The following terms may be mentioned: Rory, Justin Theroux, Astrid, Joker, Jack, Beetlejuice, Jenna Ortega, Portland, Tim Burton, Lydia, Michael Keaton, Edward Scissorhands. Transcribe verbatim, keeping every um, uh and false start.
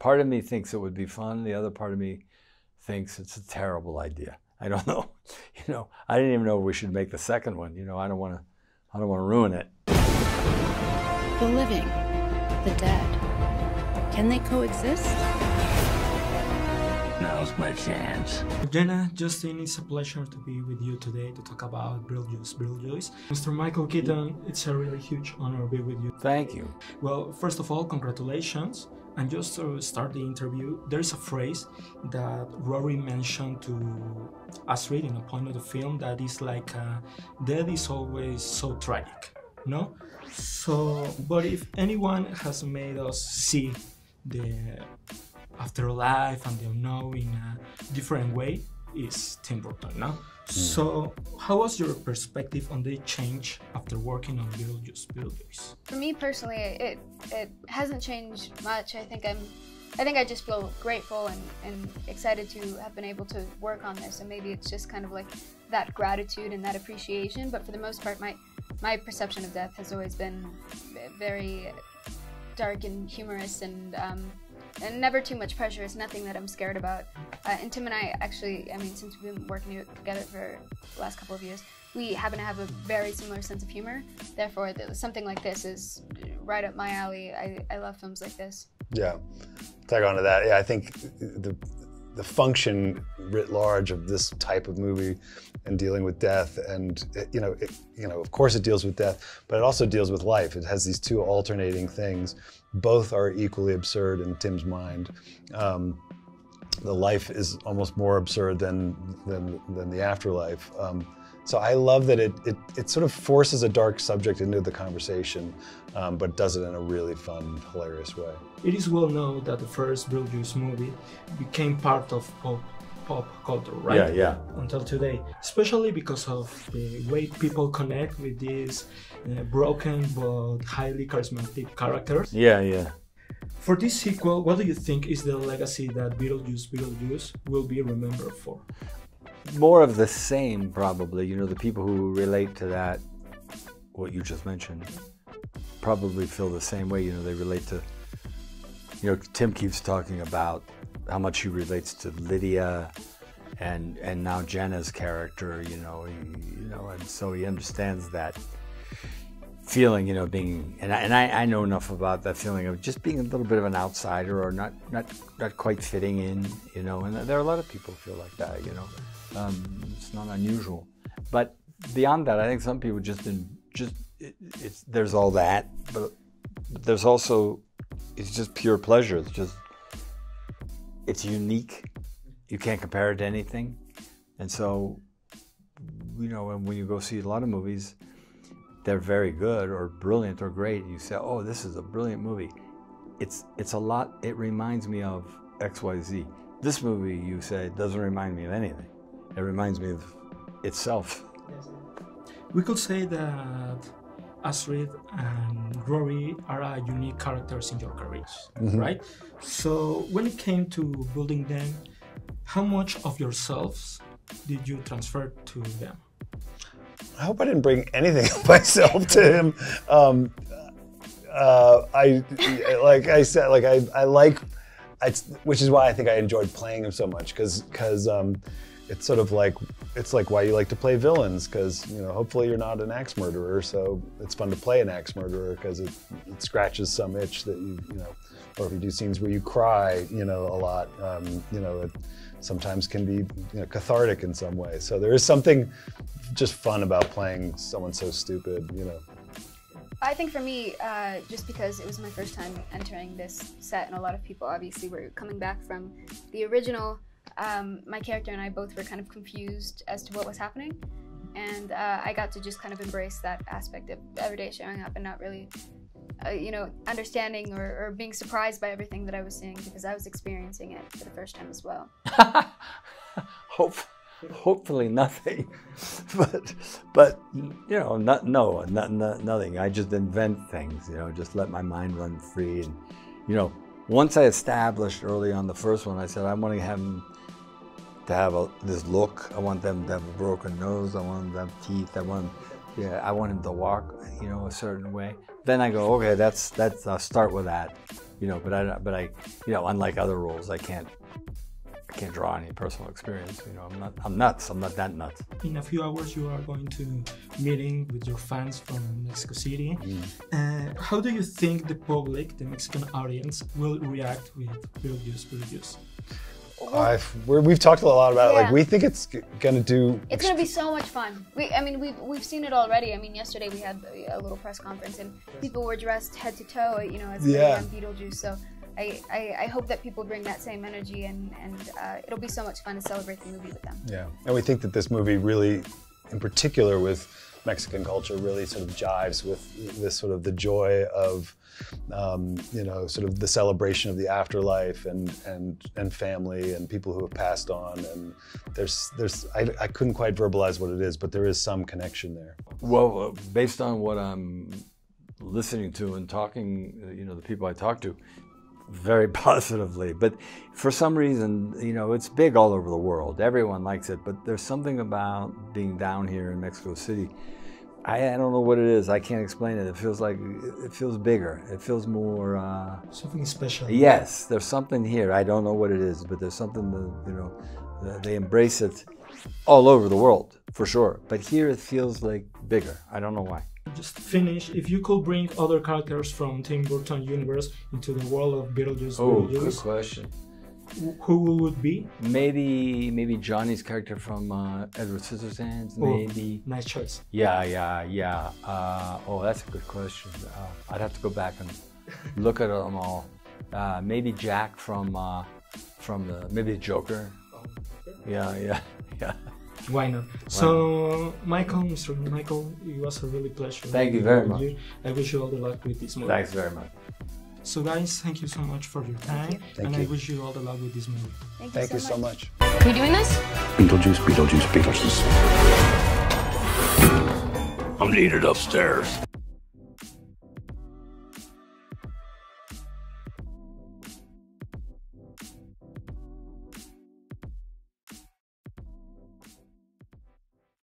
Part of me thinks it would be fun. The other part of me thinks it's a terrible idea. I don't know. You know, I didn't even know we should make the second one. You know, I don't want to. I don't want to ruin it. The living, the dead, can they coexist? Now's my chance. Jenna, Justin, it's a pleasure to be with you today to talk about Beetlejuice, Beetlejuice. Mister Michael Keaton, it's a really huge honor to be with you. Thank you. Well, first of all, congratulations. And just to start the interview, there is a phrase that Rory mentioned to Astrid in a point of the film that is like, uh, death is always so tragic, no? So, but if anyone has made us see the afterlife and the unknown in a different way, is Tim Burton, no? Mm. So, how was your perspective on the change after working on Beetlejuice, Beetlejuice? For me personally, it it hasn't changed much. I think I'm, I think I just feel grateful and, and excited to have been able to work on this. And maybe it's just kind of like that gratitude and that appreciation. But for the most part, my my perception of death has always been very dark and humorous and. Um, And never too much pressure. It's nothing that I'm scared about. Uh, and Tim and I actually, I mean, since we've been working together for the last couple of years, we happen to have a very similar sense of humor. Therefore, something like this is right up my alley. I, I love films like this. Yeah, tag on to that. Yeah, I think the, the function writ large of this type of movie and dealing with death, and it, you know, it, you know, of course it deals with death, but it also deals with life. It has these two alternating things. Both are equally absurd in Tim's mind. Um, the life is almost more absurd than than, than the afterlife. Um, so I love that it, it it sort of forces a dark subject into the conversation, um, but does it in a really fun, hilarious way. It is well known that the first Beetlejuice movie became part of pop, pop culture, right? Yeah, yeah. Until today, especially because of the way people connect with these Uh, broken but highly charismatic characters. Yeah, yeah. For this sequel, what do you think is the legacy that Beetlejuice, Beetlejuice will be remembered for? More of the same, probably. You know, the people who relate to that, what you just mentioned, probably feel the same way. You know, they relate to, you know, Tim keeps talking about how much he relates to Lydia and and now Jenna's character, you know, he, you know, and so he understands that feeling, you know, being, and I, and I, I know enough about that feeling of just being a little bit of an outsider or not, not, not quite fitting in, you know, and there are a lot of people who feel like that, you know, um, it's not unusual. But beyond that, I think some people just, in, just it, it's, there's all that, but, but there's also, it's just pure pleasure. It's just, it's unique. You can't compare it to anything. And so, you know, and when you go see a lot of movies, they're very good or brilliant or great, and you say, oh, this is a brilliant movie. It's, it's a lot, it reminds me of X Y Z. This movie, you say, doesn't remind me of anything. It reminds me of itself. Yes. We could say that Astrid and Rory are uh, unique characters in your careers, mm-hmm. right? So when it came to building them, how much of yourselves did you transfer to them? I hope I didn't bring anything of myself to him. Um, uh, I like I said, like I, I like, I, which is why I think I enjoyed playing him so much, because because um, it's sort of like it's like why you like to play villains, because you know hopefully you're not an axe murderer, so it's fun to play an axe murderer because it, it scratches some itch that you you know, or if you do scenes where you cry you know a lot, um, you know. It, sometimes can be you know, cathartic in some way. So there is something just fun about playing someone so stupid, you know. I think for me, uh, just because it was my first time entering this set and a lot of people obviously were coming back from the original, um, my character and I both were kind of confused as to what was happening. And uh, I got to just kind of embrace that aspect of every day showing up and not really Uh, you know, understanding or, or being surprised by everything that I was seeing, because I was experiencing it for the first time as well. Hope, hopefully nothing, but but you know, not no, not, not nothing. I just invent things, you know, just let my mind run free. And you know, once I established early on the first one, I said I want to have them to have a, this look. I want them to have a broken nose. I want them to have teeth. I want. Yeah, I want him to walk, you know, a certain way. Then I go, okay, that's that's. I'll start with that, you know, but I, but I, you know, unlike other roles, I can't, I can't draw any personal experience. You know, I'm not, I'm nuts. I'm not that nuts. In a few hours, you are going to meeting with your fans from Mexico City. Mm. Uh, how do you think the public, the Mexican audience, will react with Beetlejuice, Beetlejuice? I've, we're, we've talked a lot about yeah. it. Like, we think it's gonna do. It's gonna be so much fun. We, I mean, we've we've seen it already. I mean, yesterday we had a little press conference, and people were dressed head to toe, you know, as yeah. Beetlejuice. So I, I, I hope that people bring that same energy, and and uh, it'll be so much fun to celebrate the movie with them. Yeah, and we think that this movie really, in particular, with Mexican culture, really sort of jives with this sort of the joy of, um, you know, sort of the celebration of the afterlife and and and family and people who have passed on. And there's there's I, I couldn't quite verbalize what it is, but there is some connection there. Well, based on what I'm listening to and talking, you know, the people I talk to, very positively. But for some reason, you know, it's big all over the world. Everyone likes it, but there's something about being down here in Mexico City. I, I don't know what it is. I can't explain it. It feels like, it feels bigger. It feels more... Uh, something special. Yes, there's something here. I don't know what it is, but there's something that, you know, they embrace it all over the world, for sure. But here it feels like bigger. I don't know why. Just finish, if you could bring other characters from Tim Burton universe into the world of Beetlejuice. Oh, Beetlejuice, good question. Who would be? Maybe maybe Johnny's character from uh, Edward Scissorhands, maybe. Oh, nice choice. Yeah, yeah, yeah. Uh, oh, that's a good question. Uh, I'd have to go back and look at them all. Uh, maybe Jack from, uh, from the, maybe the Joker. Yeah, yeah, yeah. Why not? Why so, not? Michael, Mister Michael, it was a really pleasure. Thank you very much. You. I wish you all the luck with this movie. Thanks very much. So, guys, thank you so much for your time, thank you. and thank I you. wish you all the luck with this movie. Thank, thank you, so, you much. so much. Are you doing this? Beetlejuice, Beetlejuice, Beetlejuice. I'm needed upstairs.